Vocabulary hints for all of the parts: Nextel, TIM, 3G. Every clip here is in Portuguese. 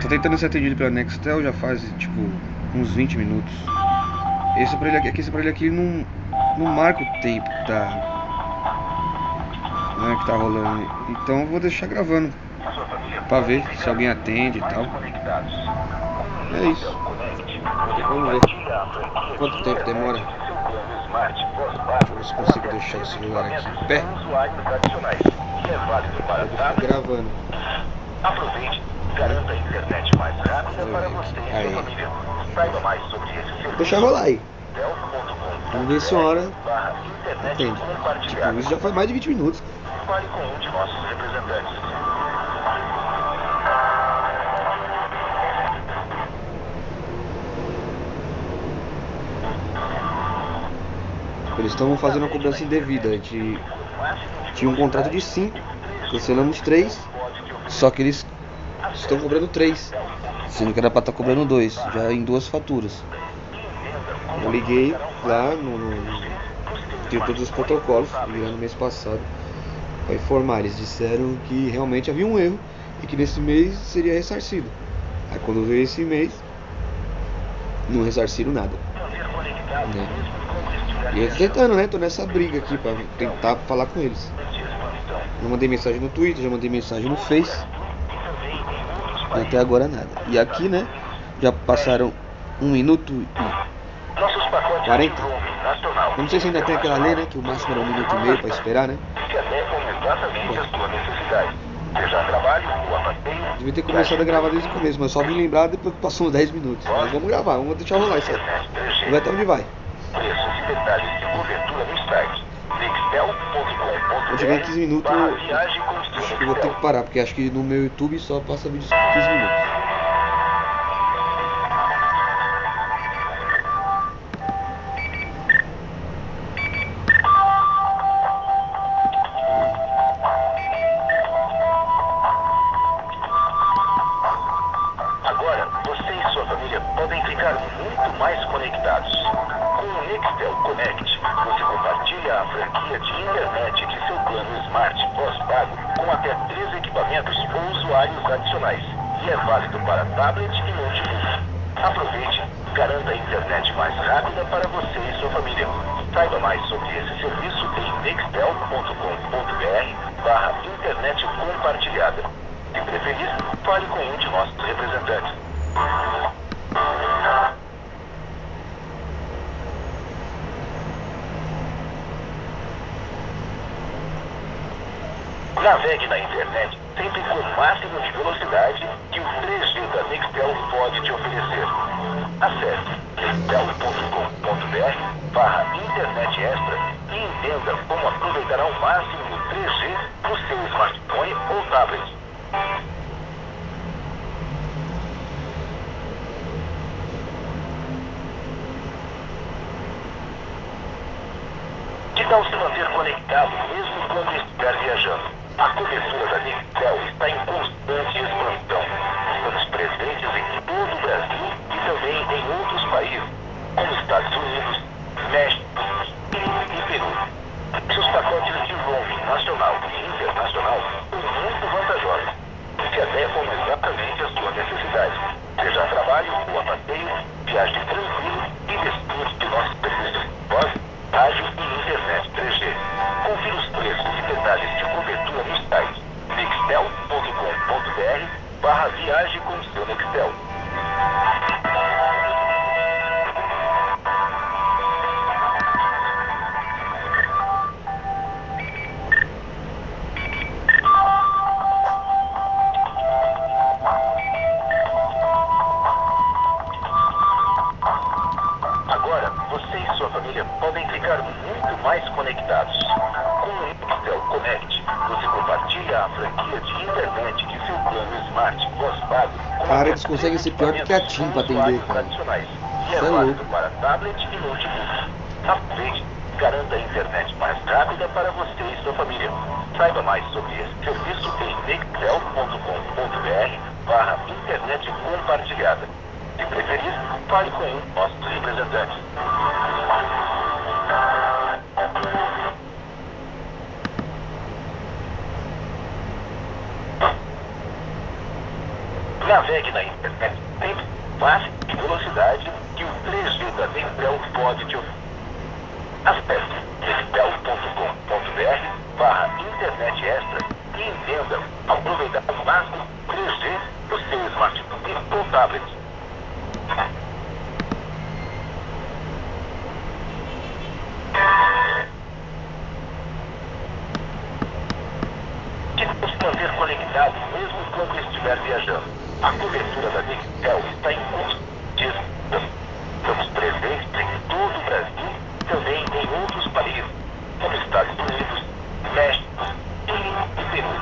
tô tentando ser atendido pela Nextel já faz tipo uns 20 minutos. Esse aparelho aqui não marca o tempo que tá rolando. Então eu vou deixar gravando pra ver se alguém atende e tal. É isso. Vamos ver quanto tempo demora. Deixa eu ver se consigo deixar o celular aqui em pé. Eu vou ficar gravando. Aproveite, garanta a internet mais rápida para você e sua família. Saiba mais sobre esse serviço. Deixa rolar aí. Vamos ver se uma hora atende. Tipo, isso já faz mais de 20 minutos. Fale com um de nossos representantes. Eles estão fazendo uma cobrança indevida. A gente tinha um contrato de 5, cancelamos 3, só que eles estão cobrando 3, sendo que era para estar cobrando 2, já em 2 faturas. Eu liguei lá, tinha todos os protocolos, no mês passado, para informar. Eles disseram que realmente havia um erro e que nesse mês seria ressarcido. Aí quando veio esse mês, não ressarciram nada, né? E eu tô tentando, né? Tô nessa briga aqui pra tentar falar com eles. Já mandei mensagem no Twitter, já mandei mensagem no Face. E até agora nada. E aqui, né? Já passaram 1 minuto e 40. Eu não sei se ainda tem aquela lei, né? Que o máximo era 1 minuto e meio pra esperar, né? Devia ter começado a gravar desde o começo, mas só vim lembrar depois que passou uns 10 minutos. Mas vamos gravar, vamos deixar rolar isso aí. Vamos ver até onde vai. Preços e detalhes de cobertura no site nextel.com.br. Vou chegar em 15 minutos, acho que eu vou ter que parar, porque acho que no meu YouTube só passa vídeos em 15 minutos. Agora, você e sua família podem ficar muito mais conectados. Com o Nextel Connect, você compartilha a franquia de internet de seu plano Smart pós-pago com até 3 equipamentos ou usuários adicionais. E é válido para tablet e notebook. Aproveite, garanta a internet mais rápida para você e sua família. Saiba mais sobre esse serviço em nextel.com.br/internet compartilhada. Se preferir, fale com um de nossos representantes. Navegue na internet sempre com o máximo de velocidade que o 3G da Nextel pode te oferecer. Acesse nextel.com.br/internet extra e entenda como aproveitar ao máximo o 3G no seu smartphone ou tablet. Que tal se manter conectado mesmo quando estiver viajando? A cobertura da Nextel está em constante expansão. Estamos presentes em todo o Brasil e também em outros países, como Estados Unidos, México e Peru. Seus pacotes de roaming nacional e internacional são muito vantajosos. Se adequam exatamente à sua necessidade, seja a trabalho ou a passeio, viaje tranquilo e desfrute de nossos serviços de voz, rádio e internet 3G. Confira os preços e detalhes de cobertura no site nextel.com.br/viagem com o seu Nextel. Podem ficar muito mais conectados. Com o Nextel Connect, você compartilha a franquia de internet de seu plano Smart pós-pago. Cara, eles conseguem ser pior do que a TIM para atender. E é válido para tablet e notebook. Upgrade garanta a internet mais rápida para você e sua família. Saiba mais sobre esse serviço em nextel.com.br/internet compartilhada. Se preferir, fale com um de nossos representantes. Navegue na internet em faixa de velocidade que o 3G da Nextel pode te oferecer. Acesse nextel.com.br/internet extra e entenda aproveitar o máximo 3G do seu smartphone ou tablet. Manter conectado mesmo quando estiver viajando. A cobertura da Nextel está em constante. Estamos presentes em todo o Brasil, também em outros países, como Estados Unidos, México, Chile e Peru.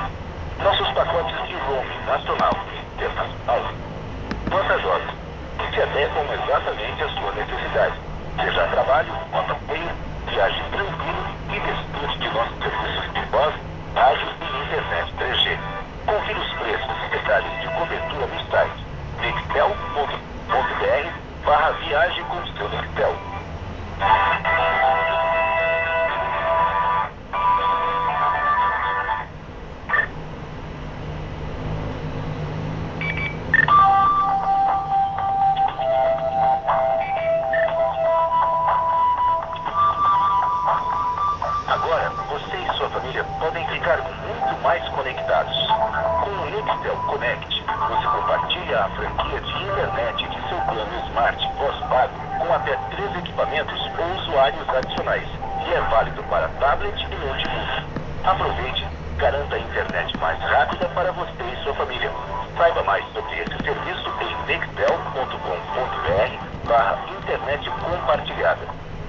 Nossos pacotes de roaming nacional e internacional são vantajosos e se adequam exatamente à sua necessidade, seja trabalho, motoqueiro, viagem tranquila e desfrute de nossos serviços de voz, rádio e internet 3G. Confira os preços e detalhes de cobertura no site nextel.com.br/viagem com o seu Nextel. Agora, você e sua família podem ficar muito mais conectados. Com o Nextel Connect, você compartilha a franquia de internet de seu plano Smart pós-pago com até 3 equipamentos ou usuários adicionais e é válido para tablet e notebook. Aproveite, garanta a internet mais rápida para você e sua família. Saiba mais sobre esse serviço em nextel.com.br/internet compartilhada.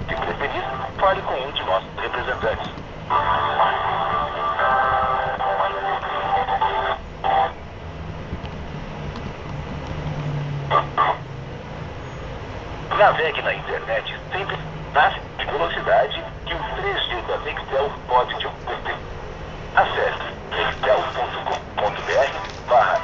Se preferir, fale com um de nossos representantes. Navegue na internet sempre na velocidade que o 3G da Nextel pode te